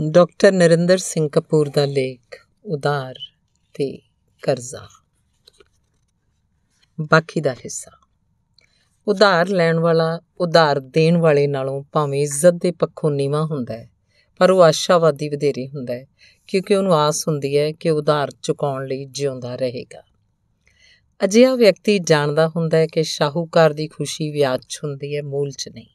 Doctor Narinder Singh Kapoor दा लेख उधार ते कर्जा। बाकी दा हिस्सा। उधार लैण वाला उधार देण वाले नालों भावें इज्जत दे पक्षों नीवा हुंदा है, पर वो आशावादी वधेरे हुंदा है, क्योंकि उन्होंने आस हुंदी है कि उधार चुकाउण लई जिउंदा रहेगा। अजिहा व्यक्ति जाणदा हुंदा है कि शाहूकार दी खुशी व्याज 'ਚ हुंदी है, मूल 'ਚ नहीं।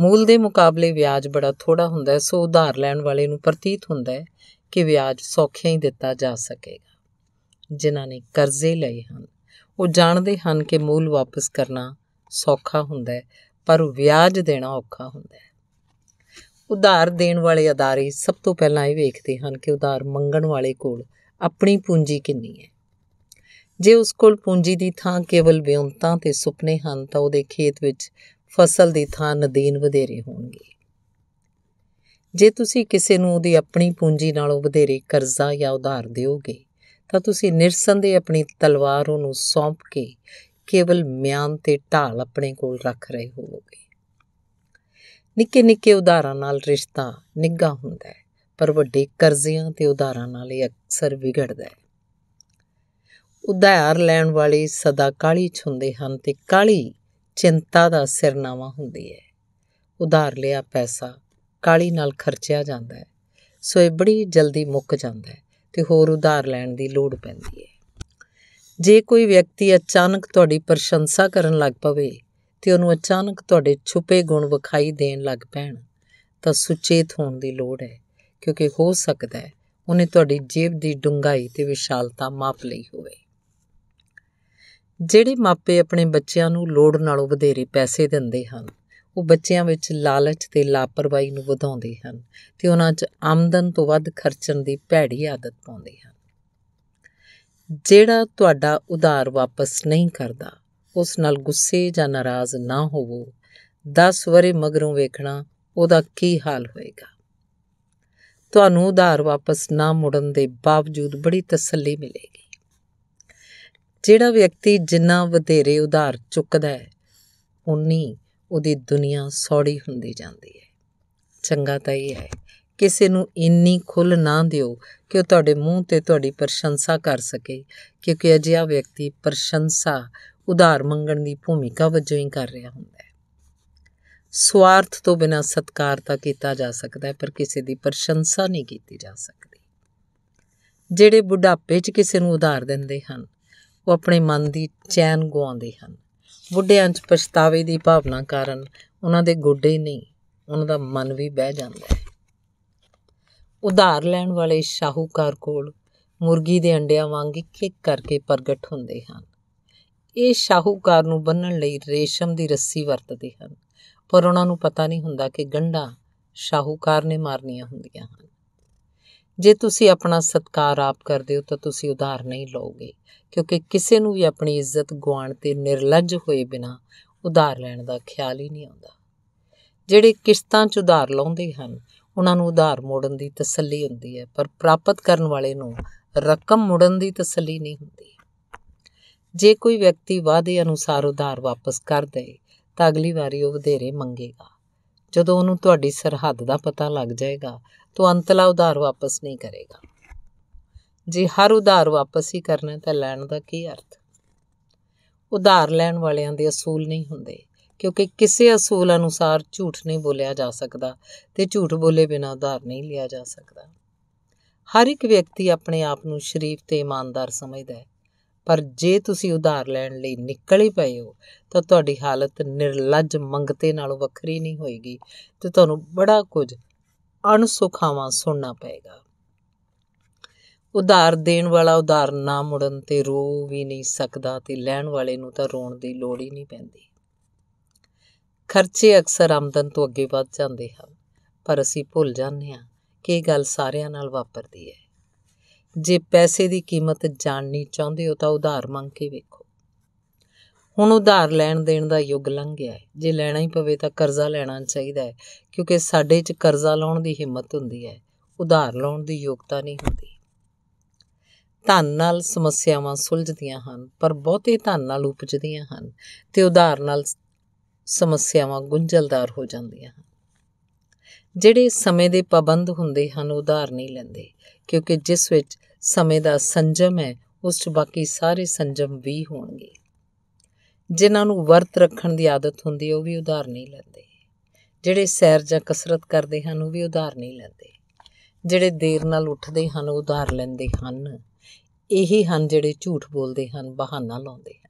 मूल दे मुकाबले व्याज बड़ा थोड़ा हुंदा है, सो उधार लैण वाले नूं प्रतीत हुंदा है कि व्याज सौखिया ही दिता जा सकेगा। जिन्हां ने कर्जे लए हन वो जाणदे हन कि मूल वापस करना सौखा हुंदा है, पर व्याज देना औखा हुंदा है। उधार देण वाले अदारे सब तो पहलां इह वेखदे हन कि उधार मंगण वाले कोल अपनी पूंजी किन्नी है। जे उस कोल पूंजी दी थां केवल विउंतां ते सुपने हन तां उहदे खेत विच फसल दी थां नदीन वधेरे होणगे। जे तुसीं किसे नूं उहदी अपनी पूंजी नालों वधेरे कर्जा या उधार दिओगे तां तुसीं निरसंदेह अपनी तलवार उहनूं सौंप के केवल म्यान ते ढाल अपने कोल रख रहे होवोगे। निक्के निक्के उधारां नाल रिश्ता निघा हुंदा है, पर वड्डे कर्जियां ते उधारां नाल इह अक्सर विगड़दा है। उधार लैण वाले सदा काली छुंदे हन ते काली चिंता दा सिरनावा हुंदी है। उधार लिया पैसा काली नाल खर्चिया जांदा है, सो ये बड़ी जल्दी मुक जांदा है ते होर उधार लैण दी लोड़ पैंदी है। जे कोई व्यक्ति अचानक तुहाडी प्रशंसा करन लग पवे ते उहनूं अचानक तुहाडे छुपे गुण विखाई देण लग पैण तां सुचेत होण दी लोड़ है, क्योंकि हो सकदा है उहने तुहाडी जेब दी डुंगाई ते विशालता माप लई होवे। ਜਿਹੜੇ ਮਾਪੇ ਆਪਣੇ ਬੱਚਿਆਂ ਨੂੰ ਲੋੜ ਨਾਲੋਂ ਵਧੇਰੇ ਪੈਸੇ ਦਿੰਦੇ ਹਨ ਉਹ ਬੱਚਿਆਂ ਵਿੱਚ ਲਾਲਚ ਤੇ ਲਾਪਰਵਾਹੀ ਨੂੰ ਵਧਾਉਂਦੇ ਹਨ ਤੇ ਉਹਨਾਂ 'ਚ ਆਮਦਨ ਤੋਂ ਵੱਧ ਖਰਚਣ ਦੀ ਭੈੜੀ ਆਦਤ ਪਾਉਂਦੇ ਹਨ। ਜਿਹੜਾ ਤੁਹਾਡਾ ਉਧਾਰ ਵਾਪਸ ਨਹੀਂ ਕਰਦਾ ਉਸ ਨਾਲ ਗੁੱਸੇ ਜਾਂ ਨਾਰਾਜ਼ ਨਾ ਹੋਵੋ। 10 ਵਰੇ ਮਗਰੋਂ ਵੇਖਣਾ ਉਹਦਾ ਕੀ ਹਾਲ ਹੋਏਗਾ। ਤੁਹਾਨੂੰ ਉਧਾਰ ਵਾਪਸ ਨਾ ਮੁੜਨ ਦੇ ਬਾਵਜੂਦ ਬੜੀ ਤਸੱਲੀ ਮਿਲੇਗੀ। ਜਿਹੜਾ ਵਿਅਕਤੀ ਜਿੰਨਾ ਵਧੇਰੇ ਉਧਾਰ ਚੁੱਕਦਾ ਹੈ ਉਨੀ ਉਹਦੀ ਦੁਨੀਆ ਸੌੜੀ ਹੁੰਦੀ ਜਾਂਦੀ ਹੈ। ਚੰਗਾ ਤਾਂ ਇਹ ਹੈ ਕਿਸੇ ਨੂੰ ਇੰਨੀ ਖੁੱਲ੍ਹ ਨਾ ਦਿਓ ਕਿ ਉਹ ਤੁਹਾਡੇ ਮੂੰਹ 'ਤੇ ਤੁਹਾਡੀ ਪ੍ਰਸ਼ੰਸਾ ਕਰ ਸਕੇ, ਕਿਉਂਕਿ ਅਜਿਹਾ ਵਿਅਕਤੀ ਪ੍ਰਸ਼ੰਸਾ ਉਧਾਰ ਮੰਗਣ ਦੀ ਭੂਮਿਕਾ ਵਜੋਂ ਹੀ ਕਰ ਰਿਹਾ ਹੁੰਦਾ ਹੈ। ਸਵਾਰਥ ਤੋਂ ਬਿਨਾਂ ਸਤਿਕਾਰ ਤਾਂ ਕੀਤਾ ਜਾ ਸਕਦਾ ਹੈ, ਪਰ ਕਿਸੇ ਦੀ ਪ੍ਰਸ਼ੰਸਾ ਨਹੀਂ ਕੀਤੀ ਜਾ ਸਕਦੀ। ਜਿਹੜੇ ਬੁਢਾਪੇ 'ਚ ਕਿਸੇ ਨੂੰ ਉਧਾਰ ਦਿੰਦੇ ਹਨ ਉਹ ਆਪਣੇ ਮਨ ਦੀ ਚੈਨ ਗਵਾਉਂਦੇ ਹਨ। ਬੁੱਢਿਆਂ 'ਚ ਪਛਤਾਵੇ ਦੀ ਭਾਵਨਾ ਕਾਰਨ ਉਹਨਾਂ ਦੇ ਗੋਡੇ ਨਹੀਂ ਉਹਨਾਂ ਦਾ ਮਨ ਵੀ ਬਹਿ ਜਾਂਦਾ ਹੈ। ਉਧਾਰ ਲੈਣ ਵਾਲੇ ਸ਼ਾਹੂਕਾਰ ਕੋਲ ਮੁਰਗੀ ਦੇ ਅੰਡਿਆਂ ਵਾਂਗ ਇੱਕ ਇੱਕ ਕਰਕੇ ਪ੍ਰਗਟ ਹੁੰਦੇ ਹਨ। ਇਹ ਸ਼ਾਹੂਕਾਰ ਨੂੰ ਬੰਨ੍ਹਣ ਲਈ ਰੇਸ਼ਮ ਦੀ ਰੱਸੀ ਵਰਤਦੇ ਹਨ, ਪਰ ਉਹਨਾਂ ਨੂੰ ਪਤਾ ਨਹੀਂ ਹੁੰਦਾ ਕਿ ਗੰਢਾਂ ਸ਼ਾਹੂਕਾਰ ਨੇ ਮਾਰਨੀਆਂ ਹੁੰਦੀਆਂ ਹਨ। ਜੇ ਤੁਸੀਂ ਆਪਣਾ ਸਤਿਕਾਰ ਆਪ ਕਰਦੇ ਹੋ ਤਾਂ ਤੁਸੀਂ ਉਧਾਰ ਨਹੀਂ ਲਓਗੇ, ਕਿਉਂਕਿ ਕਿਸੇ ਨੂੰ ਵੀ ਆਪਣੀ ਇੱਜ਼ਤ ਗਵਾਉਣ 'ਤੇ ਨਿਰਲੱਜ ਹੋਏ ਬਿਨਾਂ ਉਧਾਰ ਲੈਣ ਦਾ ਖਿਆਲ ਹੀ ਨਹੀਂ ਆਉਂਦਾ। ਜਿਹੜੇ ਕਿਸ਼ਤਾਂ 'ਚ ਉਧਾਰ ਲਾਉਂਦੇ ਹਨ ਉਹਨਾਂ ਨੂੰ ਉਧਾਰ ਮੋੜਨ ਦੀ ਤਸੱਲੀ ਹੁੰਦੀ ਹੈ, ਪਰ ਪ੍ਰਾਪਤ ਕਰਨ ਵਾਲੇ ਨੂੰ ਰਕਮ ਮੁੜਨ ਦੀ ਤਸੱਲੀ ਨਹੀਂ ਹੁੰਦੀ। ਜੇ ਕੋਈ ਵਿਅਕਤੀ ਵਾਅਦੇ ਅਨੁਸਾਰ ਉਧਾਰ ਵਾਪਸ ਕਰ ਦਏ ਤਾਂ ਅਗਲੀ ਵਾਰੀ ਉਹ ਵਧੇਰੇ ਮੰਗੇਗਾ। ਜਦੋਂ ਉਹਨੂੰ ਤੁਹਾਡੀ ਸਰਹੱਦ ਦਾ ਪਤਾ ਲੱਗ ਜਾਏਗਾ तो अंतला उधार वापस नहीं करेगा। जे हर उधार वापस ही करना है तो लैण का की अर्थ। उधार लैण वालियां दे असूल नहीं हुंदे, क्योंकि किसी असूल अनुसार झूठ नहीं बोलिया जा सकता ते झूठ बोले बिना उधार नहीं लिया जा सकता। हर एक व्यक्ति अपने आप नूं शरीफ ते ईमानदार समझदा है, पर जे तुसीं उधार लैण लई निकल ही पए हो तो तुहाडी हालत निरलज मंगते नालों वखरी नहीं होएगी ते तुहानूं बड़ा कुछ अणसुखावां सुनना पएगा। उधार देण वाला उधार ना मुड़न ते रो भी नहीं सकदा ते लैण वाले नूं तां रोण दी लोड़ ही नहीं पैंदी। खर्चे अक्सर आमदन तो अगे वध जांदे हन, पर असीं भुल जांदे हां कि इह गल सारिਆਂ ਨਾਲ ਵਾਪਰਦੀ ਹੈ। ਜੇ ਪੈਸੇ ਦੀ ਕੀਮਤ ਜਾਣਨੀ ਚਾਹੁੰਦੇ ਹੋ ਤਾਂ ਉਧਾਰ ਮੰਗ ਕੇ ਵੇਖੋ। ਹੁਣ ਉਧਾਰ ਲੈਣ ਦੇਣ ਦਾ ਯੁੱਗ ਲੰਘ ਗਿਆ ਹੈ। ਜੇ ਲੈਣਾ ਹੀ ਪਵੇ ਤਾਂ ਕਰਜ਼ਾ ਲੈਣਾ ਚਾਹੀਦਾ ਹੈ, ਕਿਉਂਕਿ ਸਾਡੇ 'ਚ ਕਰਜ਼ਾ ਲਾਉਣ ਦੀ ਹਿੰਮਤ ਹੁੰਦੀ ਹੈ, ਉਧਾਰ ਲਾਉਣ ਦੀ ਯੋਗਤਾ ਨਹੀਂ ਹੁੰਦੀ। ਧਨ ਨਾਲ ਸਮੱਸਿਆਵਾਂ ਸੁਲਝਦੀਆਂ ਹਨ, ਪਰ ਬਹੁਤੇ ਧਨ ਨਾਲ ਉਪਜਦੀਆਂ ਹਨ ਤੇ ਉਧਾਰ ਨਾਲ ਸਮੱਸਿਆਵਾਂ ਗੁੰਝਲਦਾਰ ਹੋ ਜਾਂਦੀਆਂ ਹਨ। ਜਿਹੜੇ ਸਮੇਂ ਦੇ ਪਾਬੰਦ ਹੁੰਦੇ ਹਨ ਉਧਾਰ ਨਹੀਂ ਲੈਂਦੇ, ਕਿਉਂਕਿ ਜਿਸ ਵਿੱਚ ਸਮੇਂ ਦਾ ਸੰਜਮ ਹੈ ਉਸ 'ਚ ਬਾਕੀ ਸਾਰੇ ਸੰਜਮ ਵੀ ਹੋਣਗੇ। ਜਿਨ੍ਹਾਂ ਨੂੰ ਵਰਤ ਰੱਖਣ ਦੀ ਆਦਤ ਹੁੰਦੀ ਉਹ ਵੀ ਉਧਾਰ ਨਹੀਂ ਲੈਂਦੇ। ਜਿਹੜੇ ਸੈਰ ਜਾਂ ਕਸਰਤ ਕਰਦੇ ਹਨ ਉਹ ਵੀ ਉਧਾਰ ਨਹੀਂ ਲੈਂਦੇ। ਜਿਹੜੇ ਦੇਰ ਨਾਲ ਉੱਠਦੇ ਹਨ ਉਹ ਉਧਾਰ ਲੈਂਦੇ ਹਨ। ਇਹੀ ਹਨ ਜਿਹੜੇ ਝੂਠ ਬੋਲਦੇ ਹਨ, ਬਹਾਨਾ ਲਾਉਂਦੇ ਹਨ।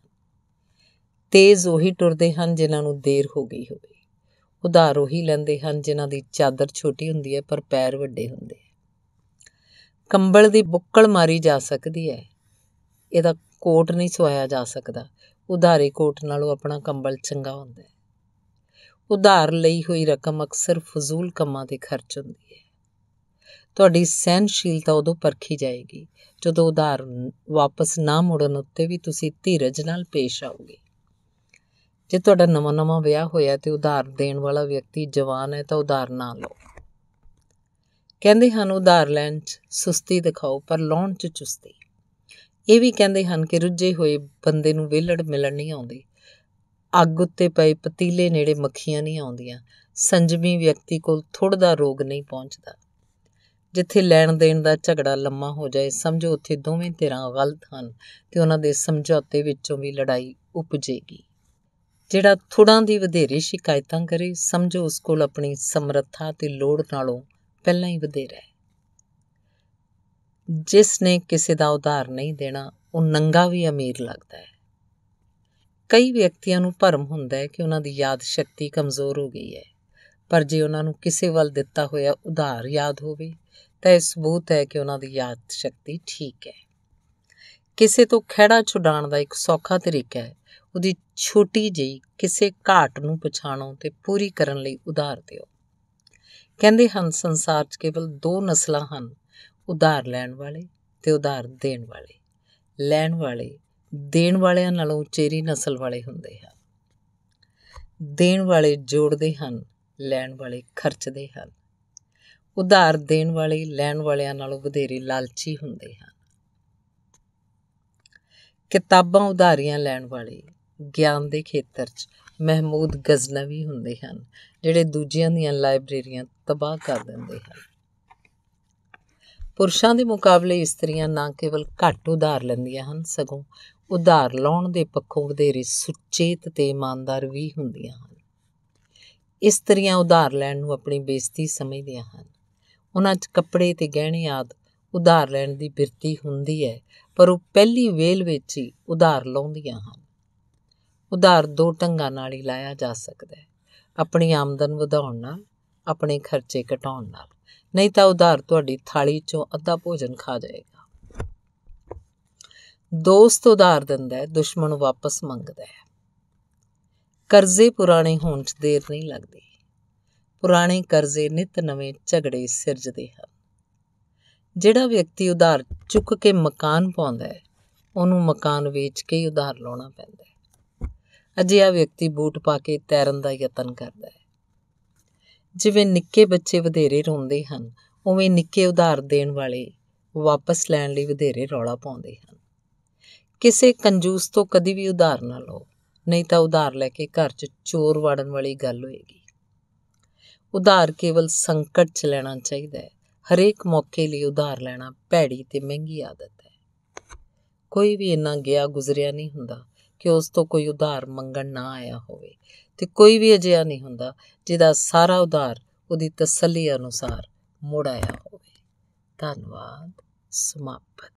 ਤੇਜ਼ ਉਹੀ ਟੁਰਦੇ ਹਨ ਜਿਨ੍ਹਾਂ ਨੂੰ ਦੇਰ ਹੋ ਗਈ ਹੋਵੇ। ਉਧਾਰ ਉਹੀ ਲੈਂਦੇ ਹਨ ਜਿਨ੍ਹਾਂ ਦੀ ਚਾਦਰ ਛੋਟੀ ਹੁੰਦੀ ਹੈ ਪਰ ਪੈਰ ਵੱਡੇ ਹੁੰਦੇ। ਕੰਬਲ ਦੀ ਬੁੱਕਲ ਮਾਰੀ ਜਾ ਸਕਦੀ ਹੈ, ਇਹਦਾ ਕੋਟ ਨਹੀਂ ਸਵਾਇਆ ਜਾ ਸਕਦਾ। ਉਧਾਰੇ ਕੋਟ ਨਾਲੋਂ ਆਪਣਾ ਕੰਬਲ ਚੰਗਾ ਹੁੰਦਾ ਹੈ। ਉਧਾਰ ਲਈ ਹੋਈ ਰਕਮ ਅਕਸਰ ਫਜ਼ੂਲ ਕੰਮਾਂ 'ਤੇ ਖਰਚ ਹੁੰਦੀ ਹੈ। ਤੁਹਾਡੀ ਸਹਿਣਸ਼ੀਲਤਾ ਉਦੋਂ ਪਰਖੀ ਜਾਏਗੀ ਜਦੋਂ ਉਧਾਰ ਵਾਪਸ ਨਾ ਮੁੜਨ ਉੱਤੇ ਵੀ ਤੁਸੀਂ ਧੀਰਜ ਨਾਲ ਪੇਸ਼ ਆਓਗੇ। ਜੇ ਤੁਹਾਡਾ ਨਵਾਂ ਵਿਆਹ ਹੋਇਆ ਤੇ ਉਧਾਰ ਦੇਣ ਵਾਲਾ ਵਿਅਕਤੀ ਜਵਾਨ ਹੈ ਤਾਂ ਉਧਾਰ ਨਾ ਲਓ। ਕਹਿੰਦੇ ਹਨ ਉਧਾਰ ਲੈਣ 'ਚ ਸੁਸਤੀ ਦਿਖਾਓ ਪਰ ਲਾਉਣ 'ਚ ਚੁਸਤੀ। ਇਹ ਵੀ ਕਹਿੰਦੇ ਹਨ ਕਿ ਰੁੱਝੇ ਹੋਏ ਬੰਦੇ ਨੂੰ ਵਿਹਲੜ ਮਿਲਣ ਨਹੀਂ ਆਉਂਦੀ, ਅੱਗ ਉੱਤੇ ਪਏ ਪਤੀਲੇ ਨੇੜੇ ਮੱਖੀਆਂ ਨਹੀਂ ਆਉਂਦੀਆਂ, ਸੰਜਮੀ ਵਿਅਕਤੀ ਕੋਲ ਥੁੜਦਾ ਰੋਗ ਨਹੀਂ ਪਹੁੰਚਦਾ। ਜਿੱਥੇ ਲੈਣ ਦੇਣ ਦਾ ਝਗੜਾ ਲੰਮਾ ਹੋ ਜਾਏ ਸਮਝੋ ਉੱਥੇ ਦੋਵੇਂ ਧਿਰਾਂ ਗਲਤ ਹਨ ਤੇ ਉਹਨਾਂ ਦੇ ਸਮਝੌਤੇ ਵਿੱਚੋਂ ਵੀ ਲੜਾਈ ਉਪਜੇਗੀ। ਜਿਹੜਾ ਥੁੜਾਂ ਦੀ ਵਧੇਰੇ ਸ਼ਿਕਾਇਤਾਂ ਕਰੇ ਸਮਝੋ ਉਸ ਕੋਲ ਆਪਣੀ ਸਮਰੱਥਾ ਤੇ ਲੋੜ ਨਾਲੋਂ ਪਹਿਲਾਂ ਹੀ ਵਧੇਰਾ ਹੈ। ਜਿਸ ਨੇ ਕਿਸੇ ਦਾ ਉਧਾਰ ਨਹੀਂ ਦੇਣਾ ਉਹ ਨੰਗਾ ਵੀ ਅਮੀਰ ਲੱਗਦਾ ਹੈ। ਕਈ ਵਿਅਕਤੀਆਂ ਨੂੰ ਭਰਮ ਹੁੰਦਾ ਹੈ ਕਿ ਉਹਨਾਂ ਦੀ ਯਾਦ ਸ਼ਕਤੀ ਕਮਜ਼ੋਰ ਹੋ ਗਈ ਹੈ, ਪਰ ਜੇ ਉਹਨਾਂ ਨੂੰ ਕਿਸੇ ਵੱਲ ਦਿੱਤਾ ਹੋਇਆ ਉਧਾਰ ਯਾਦ ਹੋਵੇ ਤਾਂ ਇਹ ਸਬੂਤ ਹੈ ਕਿ ਉਹਨਾਂ ਦੀ ਯਾਦ ਸ਼ਕਤੀ ਠੀਕ ਹੈ। ਕਿਸੇ ਤੋਂ ਖਹਿੜਾ ਛੁਡਾਉਣ ਦਾ ਇੱਕ ਸੌਖਾ ਤਰੀਕਾ ਹੈ ਉਹਦੀ ਛੋਟੀ ਜਿਹੀ ਕਿਸੇ ਘਾਟ ਨੂੰ ਪਛਾਣੋ ਤੇ ਪੂਰੀ ਕਰਨ ਲਈ ਉਧਾਰ ਦਿਓ। ਕਹਿੰਦੇ ਹਨ ਸੰਸਾਰ 'ਚ ਕੇਵਲ ਦੋ ਨਸਲਾਂ ਹਨ, ਉਧਾਰ ਲੈਣ ਵਾਲੇ ਤੇ ਉਧਾਰ ਦੇਣ ਵਾਲੇ। ਲੈਣ ਵਾਲੇ ਦੇਣ ਵਾਲਿਆਂ ਨਾਲੋਂ ਉਚੇਰੀ ਨਸਲ ਵਾਲੇ ਹੁੰਦੇ ਹਨ। ਦੇਣ ਵਾਲੇ ਜੋੜਦੇ ਹਨ, ਲੈਣ ਵਾਲੇ ਖਰਚਦੇ ਹਨ। ਉਧਾਰ ਦੇਣ ਵਾਲੇ ਲੈਣ ਵਾਲਿਆਂ ਨਾਲੋਂ ਵਧੇਰੇ ਲਾਲਚੀ ਹੁੰਦੇ ਹਨ। ਕਿਤਾਬਾਂ ਉਧਾਰੀਆਂ ਲੈਣ ਵਾਲੇ ਗਿਆਨ ਦੇ ਖੇਤਰ 'ਚ ਮਹਿਮੂਦ ਗਜ਼ਨਵੀ ਹੁੰਦੇ ਹਨ, ਜਿਹੜੇ ਦੂਜਿਆਂ ਦੀਆਂ ਲਾਇਬ੍ਰੇਰੀਆਂ ਤਬਾਹ ਕਰ ਦਿੰਦੇ ਹਨ। ਪੁਰਸ਼ਾਂ ਦੇ ਮੁਕਾਬਲੇ ਇਸਤਰੀਆਂ ਨਾ ਕੇਵਲ ਘੱਟ ਉਧਾਰ ਲੈਂਦੀਆਂ ਹਨ ਸਗੋਂ ਉਧਾਰ ਲਾਉਣ ਦੇ ਪੱਖੋਂ ਵਧੇਰੇ ਸੁਚੇਤ ਤੇ ਇਮਾਨਦਾਰ ਵੀ ਹੁੰਦੀਆਂ ਹਨ। ਇਸਤਰੀਆਂ ਉਧਾਰ ਲੈਣ ਨੂੰ ਆਪਣੀ ਬੇਇੱਜ਼ਤੀ ਸਮਝਦੀਆਂ ਹਨ। ਉਹਨਾਂ 'ਚ ਕੱਪੜੇ ਤੇ ਗਹਿਣੇ ਆਦਿ ਉਧਾਰ ਲੈਣ ਦੀ ਬਿਰਤੀ ਹੁੰਦੀ ਹੈ, ਪਰ ਉਹ ਪਹਿਲੀ ਵੇਲ ਵਿੱਚ ਹੀ ਉਧਾਰ ਲਾਉਂਦੀਆਂ ਹਨ। ਉਧਾਰ ਦੋ ਢੰਗਾਂ ਨਾਲ ਹੀ ਲਾਇਆ ਜਾ ਸਕਦਾ ਹੈ, ਆਪਣੀ ਆਮਦਨ ਵਧਾਉਣ ਨਾਲ, ਆਪਣੇ ਖਰਚੇ ਘਟਾਉਣ ਨਾਲ। ਨਹੀਂ ਤਾਂ ਉਧਾਰ ਤੁਹਾਡੀ ਥਾਲੀ 'ਚੋਂ ਅੱਧਾ ਭੋਜਨ ਖਾ ਜਾਏਗਾ। ਦੋਸਤ ਉਧਾਰ ਦਿੰਦਾ ਹੈ, ਦੁਸ਼ਮਣ ਵਾਪਸ ਮੰਗਦਾ ਹੈ। ਕਰਜ਼ੇ ਪੁਰਾਣੇ ਹੋਣ 'ਚ ਦੇਰ ਨਹੀਂ ਲੱਗਦੀ। ਪੁਰਾਣੇ ਕਰਜ਼ੇ ਨਿੱਤ ਨਵੇਂ ਝਗੜੇ ਸਿਰਜਦੇ ਹਨ। ਜਿਹੜਾ ਵਿਅਕਤੀ ਉਧਾਰ ਚੁੱਕ ਕੇ ਮਕਾਨ ਪਾਉਂਦਾ ਹੈ ਉਹਨੂੰ ਮਕਾਨ ਵੇਚ ਕੇ ਹੀ ਉਧਾਰ ਲਾਉਣਾ ਪੈਂਦਾ ਹੈ। ਅਜਿਹਾ ਵਿਅਕਤੀ ਬੂਟ ਪਾ ਕੇ ਤੈਰਨ ਦਾ ਯਤਨ ਕਰਦਾ ਹੈ। ਜਿਵੇਂ ਨਿੱਕੇ ਬੱਚੇ ਵਧੇਰੇ ਰੋਂਦੇ ਹਨ ਉਵੇਂ ਨਿੱਕੇ ਉਧਾਰ ਦੇਣ ਵਾਲੇ ਵਾਪਸ ਲੈਣ ਲਈ ਵਧੇਰੇ ਰੌਲਾ ਪਾਉਂਦੇ ਹਨ। ਕਿਸੇ ਕੰਜੂਸ ਤੋਂ ਕਦੀ ਵੀ ਉਧਾਰ ਨਾ ਲਓ, ਨਹੀਂ ਤਾਂ ਉਧਾਰ ਲੈ ਕੇ ਘਰ 'ਚ ਚੋਰ ਵੜਨ ਵਾਲੀ ਗੱਲ ਹੋਏਗੀ। ਉਧਾਰ ਕੇਵਲ ਸੰਕਟ 'ਚ ਲੈਣਾ ਚਾਹੀਦਾ ਹੈ। ਹਰੇਕ ਮੌਕੇ ਲਈ ਉਧਾਰ ਲੈਣਾ ਭੈੜੀ ਤੇ ਮਹਿੰਗੀ ਆਦਤ ਹੈ। ਕੋਈ ਵੀ ਇੰਨਾ ਗਿਆ ਗੁਜ਼ਰਿਆ ਨਹੀਂ ਹੁੰਦਾ ਕਿ ਉਸ ਤੋਂ ਕੋਈ ਉਧਾਰ ਮੰਗਣ ਨਾ ਆਇਆ ਹੋਵੇ ਤੇ ਕੋਈ ਵੀ ਅਜਿਹਾ ਨਹੀਂ ਹੁੰਦਾ ਜਿਹਦਾ ਸਾਰਾ ਉਧਾਰ ਉਹਦੀ ਤਸੱਲੀ ਅਨੁਸਾਰ ਮੁੜ ਆਇਆ ਹੋਵੇ। ਧੰਨਵਾਦ। ਸਮਾਪਤ।